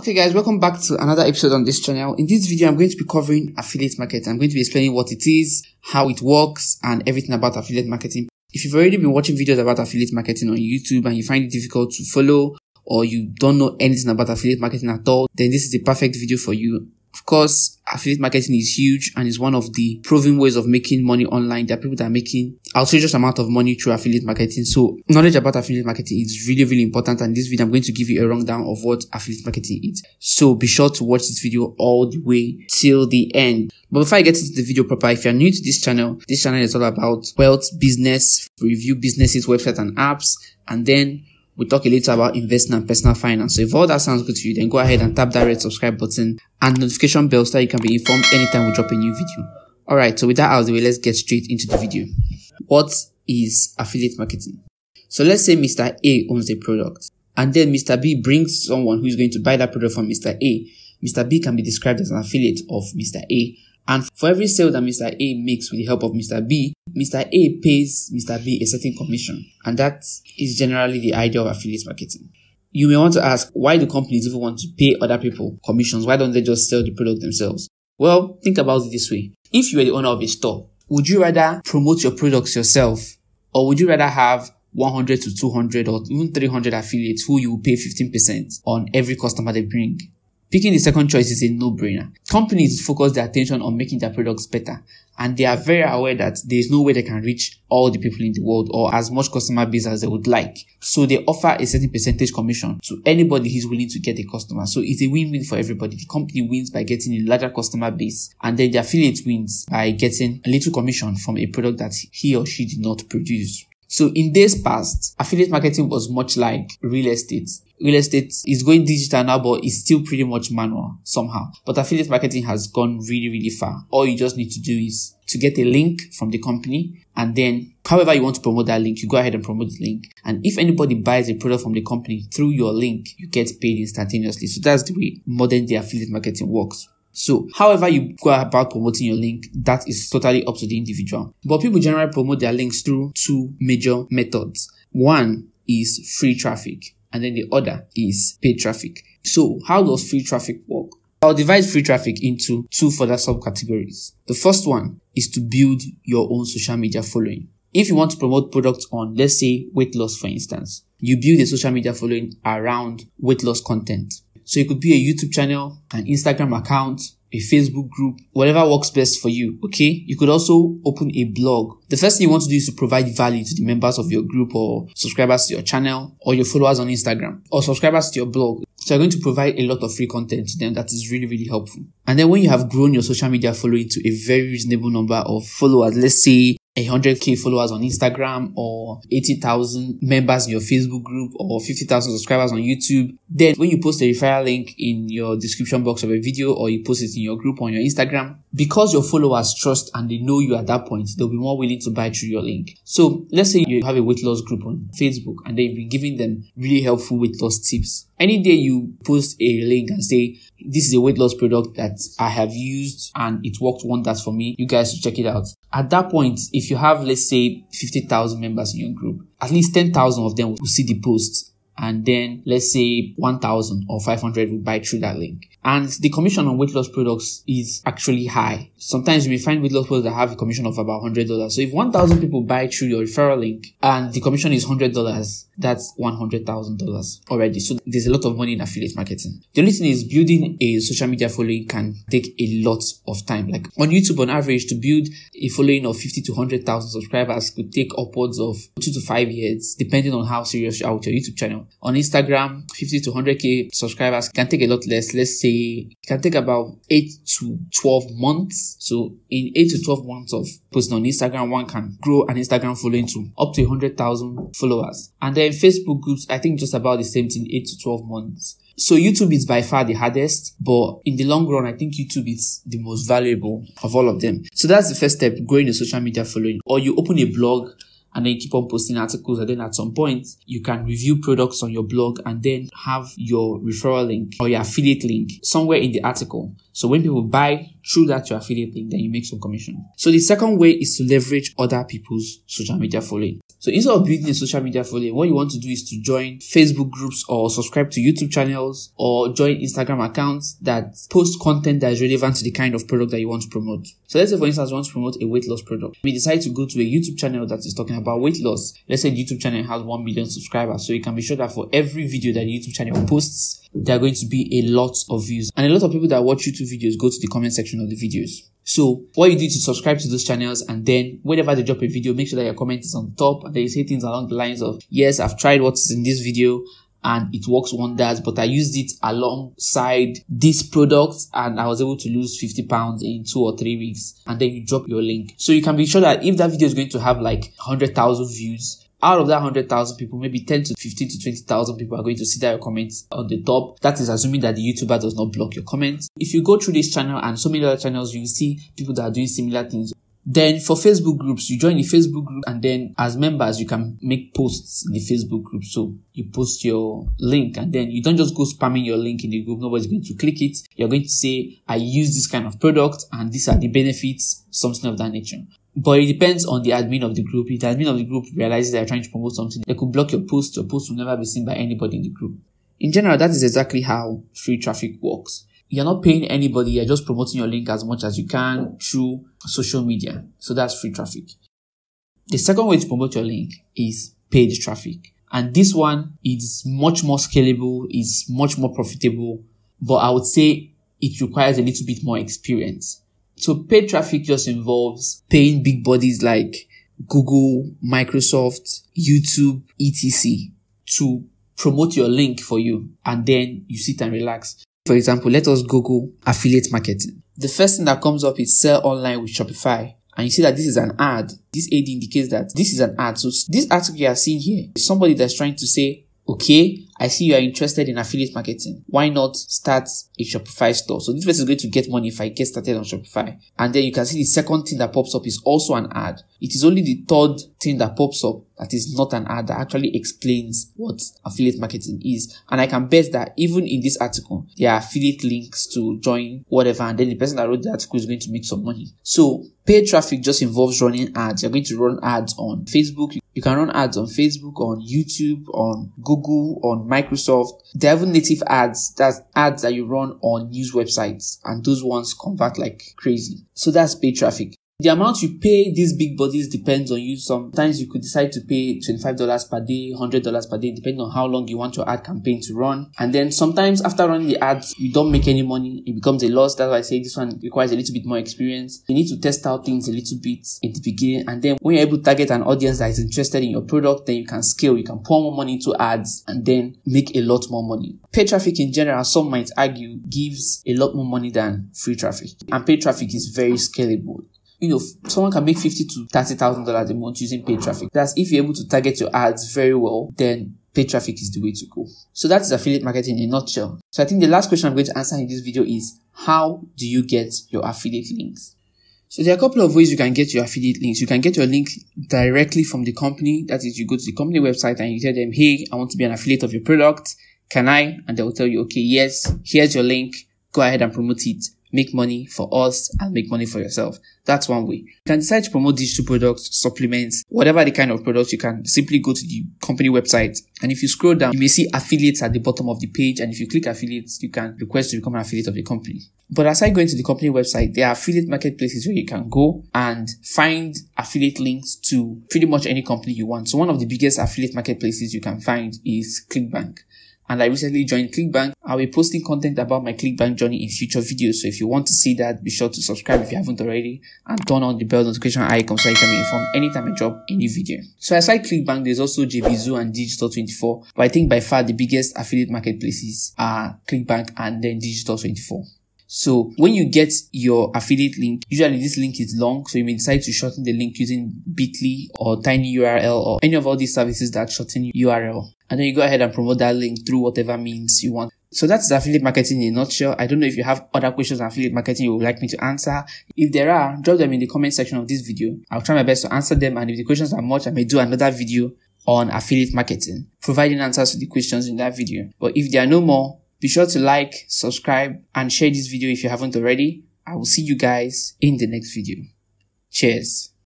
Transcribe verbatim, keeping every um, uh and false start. Okay guys, welcome back to another episode on this channel. In this video, I'm going to be covering affiliate marketing. I'm going to be explaining what it is, how it works, and everything about affiliate marketing. If you've already been watching videos about affiliate marketing on YouTube and you find it difficult to follow, or you don't know anything about affiliate marketing at all, then this is the perfect video for you. Of course, affiliate marketing is huge and is one of the proven ways of making money online. There are people that are making outrageous amount of money through affiliate marketing. So knowledge about affiliate marketing is really, really important. And in this video, I'm going to give you a rundown of what affiliate marketing is. So be sure to watch this video all the way till the end. But before I get into the video proper, if you're new to this channel, this channel is all about wealth, business, review businesses, websites and apps, and then we'll talk a little about investing and personal finance. So if all that sounds good to you, then go ahead and tap that red subscribe button and notification bell so that you can be informed anytime we drop a new video. Alright, so with that out of the way, let's get straight into the video. What is affiliate marketing? So let's say Mister A owns a product and then Mister B brings someone who is going to buy that product from Mister A. Mister B can be described as an affiliate of Mister A. And for every sale that Mister A makes with the help of Mister B, Mister A pays Mister B a certain commission. And that is generally the idea of affiliate marketing. You may want to ask, why do companies even want to pay other people commissions? Why don't they just sell the product themselves? Well, think about it this way. If you were the owner of a store, would you rather promote your products yourself? Or would you rather have one hundred to two hundred or even three hundred affiliates who you will pay fifteen percent on every customer they bring? Picking the second choice is a no-brainer. Companies focus their attention on making their products better, and they are very aware that there is no way they can reach all the people in the world or as much customer base as they would like. So they offer a certain percentage commission to anybody who's willing to get a customer. So it's a win-win for everybody. The company wins by getting a larger customer base, and then the affiliate wins by getting a little commission from a product that he or she did not produce. So in days past, affiliate marketing was much like real estate. Real estate is going digital now, but it's still pretty much manual somehow. But affiliate marketing has gone really, really far. All you just need to do is to get a link from the company, and then however you want to promote that link, you go ahead and promote the link. And if anybody buys a product from the company through your link, you get paid instantaneously. So that's the way modern day affiliate marketing works. So however you go about promoting your link, that is totally up to the individual. But people generally promote their links through two major methods. One is free traffic, and then the other is paid traffic. So how does free traffic work? I'll divide free traffic into two further subcategories. The first one is to build your own social media following. If you want to promote products on, let's say, weight loss, for instance, you build a social media following around weight loss content. So it could be a YouTube channel, an Instagram account, a Facebook group, whatever works best for you, okay? You could also open a blog. The first thing you want to do is to provide value to the members of your group or subscribers to your channel or your followers on Instagram or subscribers to your blog. So you're going to provide a lot of free content to them that is really, really helpful. And then when you have grown your social media following to a very reasonable number of followers, let's say one hundred K followers on Instagram or eighty thousand members in your Facebook group or fifty thousand subscribers on YouTube, then when you post a referral link in your description box of a video or you post it in your group or on your Instagram, because your followers trust and they know you at that point, they'll be more willing to buy through your link. So let's say you have a weight loss group on Facebook and they've been giving them really helpful weight loss tips. Any day you post a link and say, this is a weight loss product that I have used and it worked wonders for me, you guys should check it out. At that point, if you have, let's say, fifty thousand members in your group, at least ten thousand of them will see the post. And then let's say one thousand or five hundred will buy through that link. And the commission on weight loss products is actually high. Sometimes you may find weight loss products that have a commission of about one hundred dollars. So if one thousand people buy through your referral link and the commission is one hundred dollars, that's one hundred thousand dollars already. So there's a lot of money in affiliate marketing. The only thing is building a social media following can take a lot of time. Like on YouTube, on average, to build a following of fifty to one hundred thousand subscribers could take upwards of two to five years, depending on how serious you are with your YouTube channel. On Instagram, fifty to one hundred K subscribers can take a lot less. Let's say it can take about eight to twelve months. So in eight to twelve months of posting on Instagram, one can grow an Instagram following to up to one hundred thousand followers. And then Facebook groups, I think just about the same thing, eight to twelve months. So YouTube is by far the hardest, but in the long run, I think YouTube is the most valuable of all of them. So that's the first step, growing a social media following. Or you open a blog and then keep on posting articles. And then at some point, you can review products on your blog and then have your referral link or your affiliate link somewhere in the article. So when people buy through that your affiliate link, then you make some commission. So the second way is to leverage other people's social media following. So instead of building a social media following, what you want to do is to join Facebook groups or subscribe to YouTube channels or join Instagram accounts that post content that is relevant to the kind of product that you want to promote. So let's say, for instance, you want to promote a weight loss product. We decide to go to a YouTube channel that is talking about weight loss. Let's say the YouTube channel has one million subscribers. So you can be sure that for every video that the YouTube channel posts, there are going to be a lot of views. And a lot of people that watch YouTube videos go to the comment section of the videos. So what you do is to subscribe to those channels, and then whenever they drop a video, make sure that your comment is on top and then you say things along the lines of, yes, I've tried what's in this video and it works wonders, but I used it alongside this product and I was able to lose fifty pounds in two or three weeks. And then you drop your link. So you can be sure that if that video is going to have like one hundred thousand views, out of that one hundred thousand people, maybe ten to fifteen to twenty thousand people are going to see that your comments on the top. That is assuming that the YouTuber does not block your comments. If you go through this channel and so many other channels, you will see people that are doing similar things. Then for Facebook groups, you join the Facebook group and then as members, you can make posts in the Facebook group. So you post your link and then you don't just go spamming your link in the group. Nobody's going to click it. You're going to say, I use this kind of product and these are the benefits, something of that nature. But it depends on the admin of the group. If the admin of the group realizes they're trying to promote something, they could block your post. Your post will never be seen by anybody in the group. In general, that is exactly how free traffic works. You're not paying anybody. You're just promoting your link as much as you can through social media. So that's free traffic. The second way to promote your link is paid traffic. And this one is much more scalable, is much more profitable, but I would say it requires a little bit more experience. So paid traffic just involves paying big bodies like Google, Microsoft, YouTube, et cetera to promote your link for you. And then you sit and relax. For example, let us Google affiliate marketing. The first thing that comes up is sell online with Shopify. And you see that this is an ad. This ad indicates that this is an ad. So this article you are seeing here is somebody that's trying to say, okay, I see you are interested in affiliate marketing. Why not start a Shopify store? So this person is going to get money if I get started on Shopify. And then you can see the second thing that pops up is also an ad. It is only the third thing that pops up that is not an ad that actually explains what affiliate marketing is. And I can bet that even in this article, there are affiliate links to join whatever. And then the person that wrote the article is going to make some money. So paid traffic just involves running ads. You're going to run ads on Facebook. You can run ads on Facebook, on YouTube, on Google, on Microsoft. There are even native ads. That's ads that you run on news websites. And those ones convert like crazy. So that's paid traffic. The amount you pay these big bodies depends on you. Sometimes you could decide to pay twenty-five dollars per day, one hundred dollars per day, depending on how long you want your ad campaign to run. And then sometimes after running the ads, you don't make any money. It becomes a loss. That's why I say this one requires a little bit more experience. You need to test out things a little bit at the beginning. And then when you're able to target an audience that is interested in your product, then you can scale. You can pour more money into ads and then make a lot more money. Paid traffic in general, some might argue, gives a lot more money than free traffic. And paid traffic is very scalable. You know, someone can make fifty thousand to thirty thousand dollars a month using paid traffic. That's if you're able to target your ads very well, then paid traffic is the way to go. So that is affiliate marketing in a nutshell. So I think the last question I'm going to answer in this video is, how do you get your affiliate links? So there are a couple of ways you can get your affiliate links. You can get your link directly from the company. That is, you go to the company website and you tell them, hey, I want to be an affiliate of your product. Can I? And they will tell you, okay, yes, here's your link. Go ahead and promote it. Make money for us and make money for yourself. That's one way. You can decide to promote digital products, supplements, whatever the kind of products. You can simply go to the company website. And if you scroll down, you may see affiliates at the bottom of the page. And if you click affiliates, you can request to become an affiliate of the company. But aside going to the company website, there are affiliate marketplaces where you can go and find affiliate links to pretty much any company you want. So one of the biggest affiliate marketplaces you can find is ClickBank. And I recently joined ClickBank. I'll be posting content about my ClickBank journey in future videos. So if you want to see that, be sure to subscribe if you haven't already and turn on the bell notification icon so you can be informed anytime I drop a new video. So aside ClickBank, there's also J V Zoo and Digistore twenty-four. But I think by far the biggest affiliate marketplaces are ClickBank and then Digistore twenty-four. So when you get your affiliate link, usually this link is long, so you may decide to shorten the link using Bitly or Tiny U R L or any of all these services that shorten U R L. And then you go ahead and promote that link through whatever means you want. So that's affiliate marketing in a nutshell. I don't know if you have other questions on affiliate marketing you would like me to answer. If there are, drop them in the comment section of this video. I'll try my best to answer them, and if the questions are much, I may do another video on affiliate marketing, providing answers to the questions in that video. But if there are no more, be sure to like, subscribe, and share this video if you haven't already. I will see you guys in the next video. Cheers.